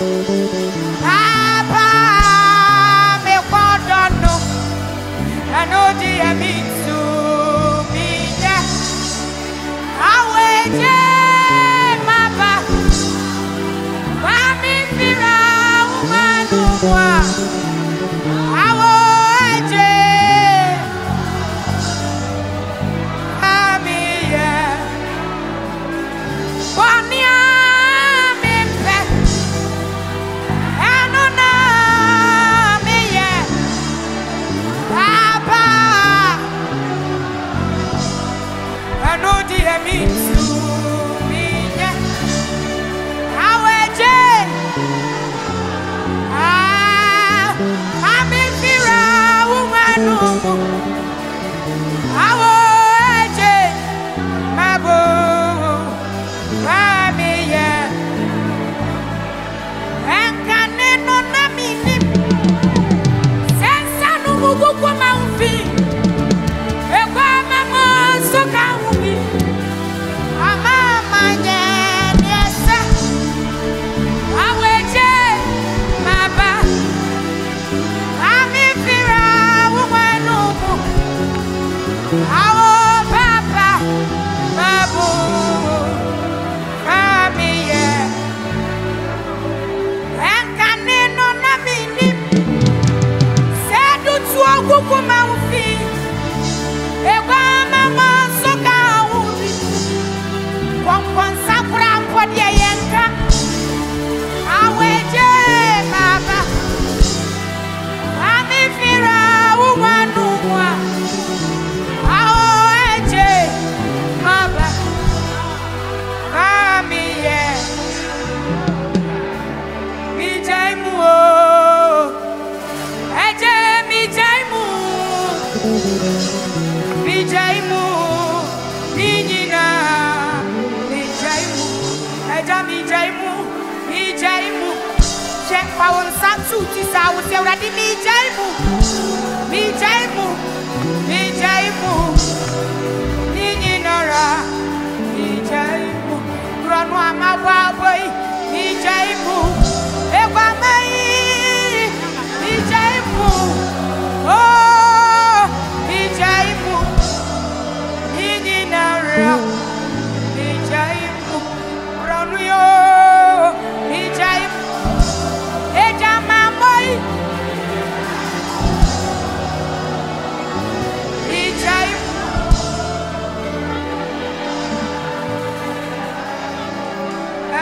Papa, me don't know. I know dear me to be there. I wait.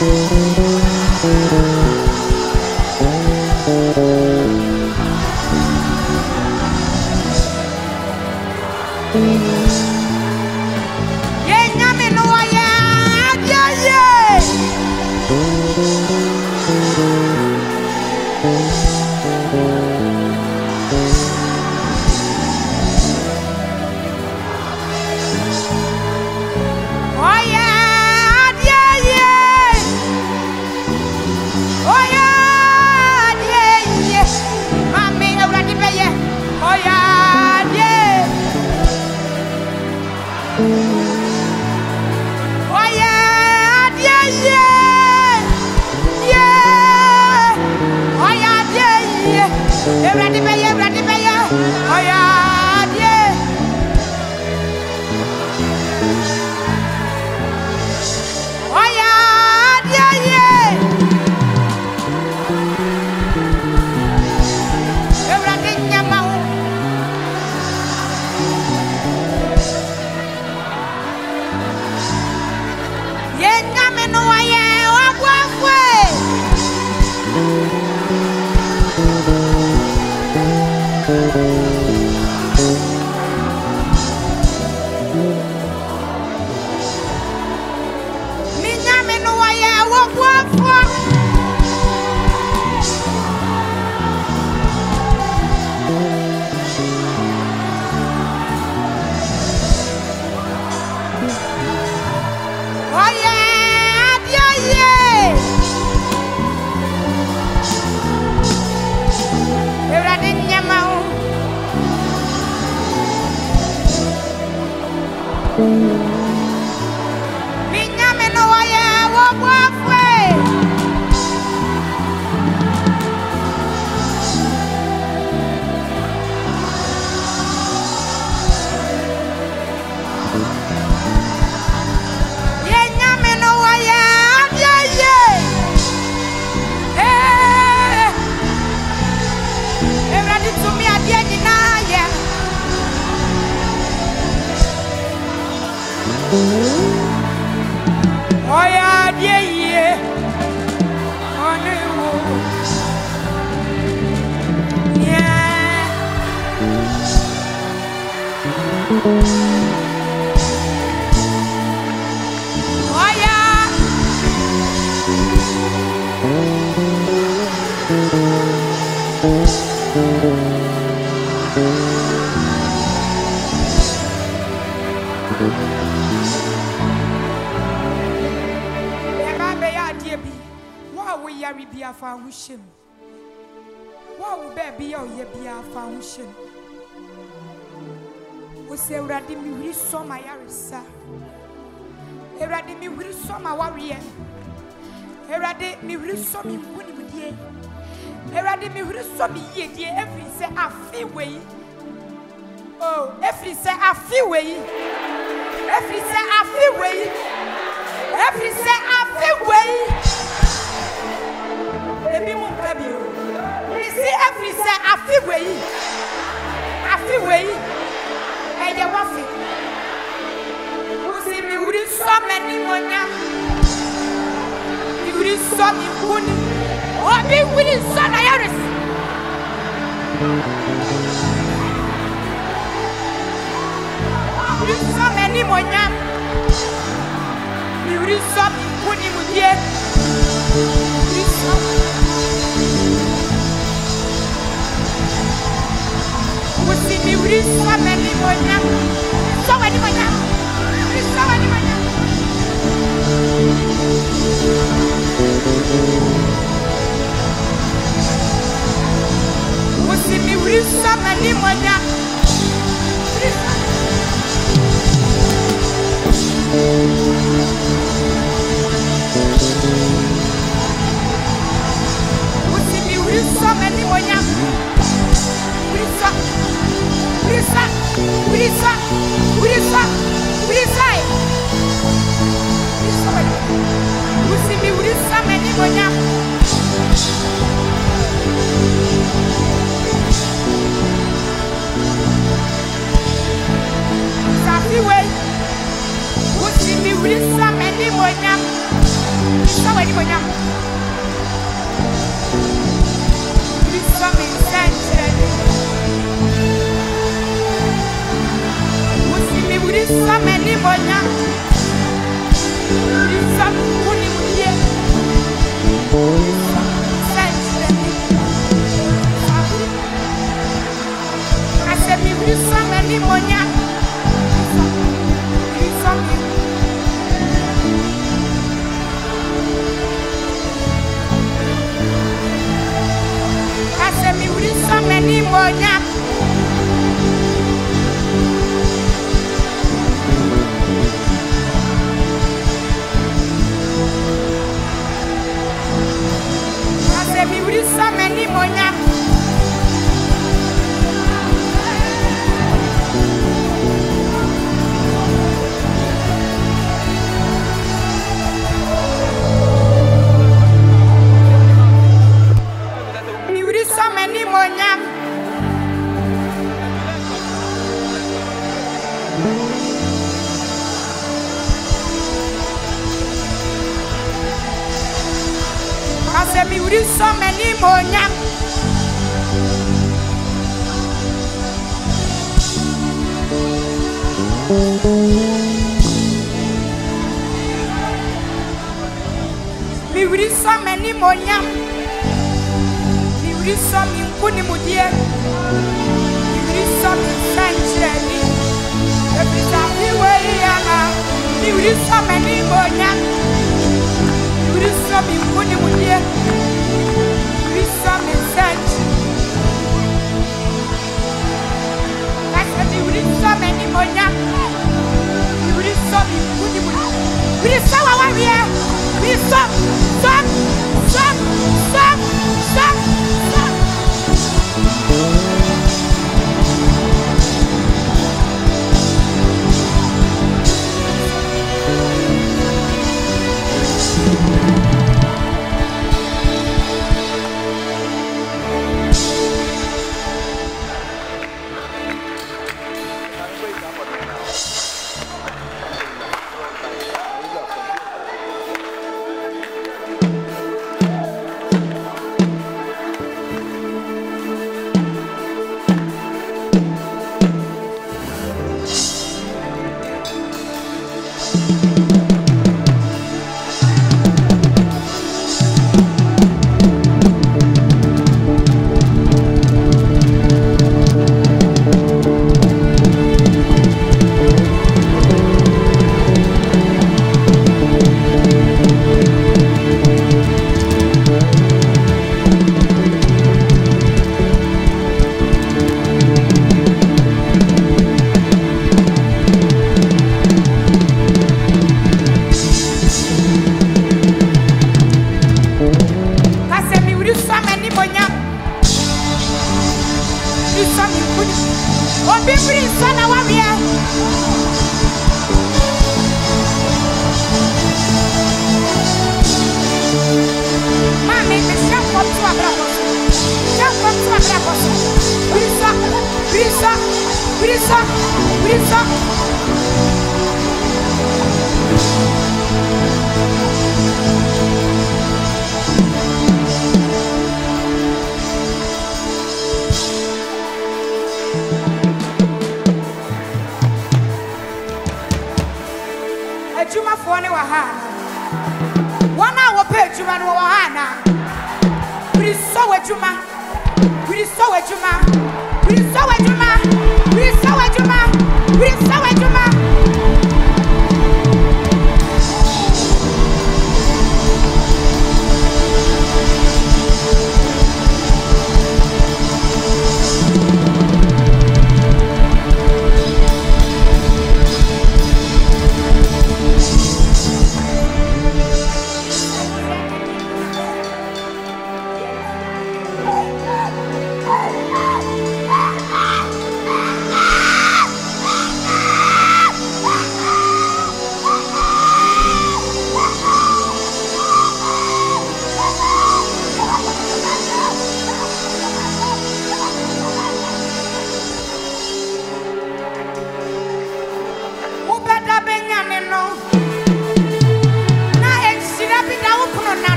Thank you.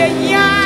Yeah.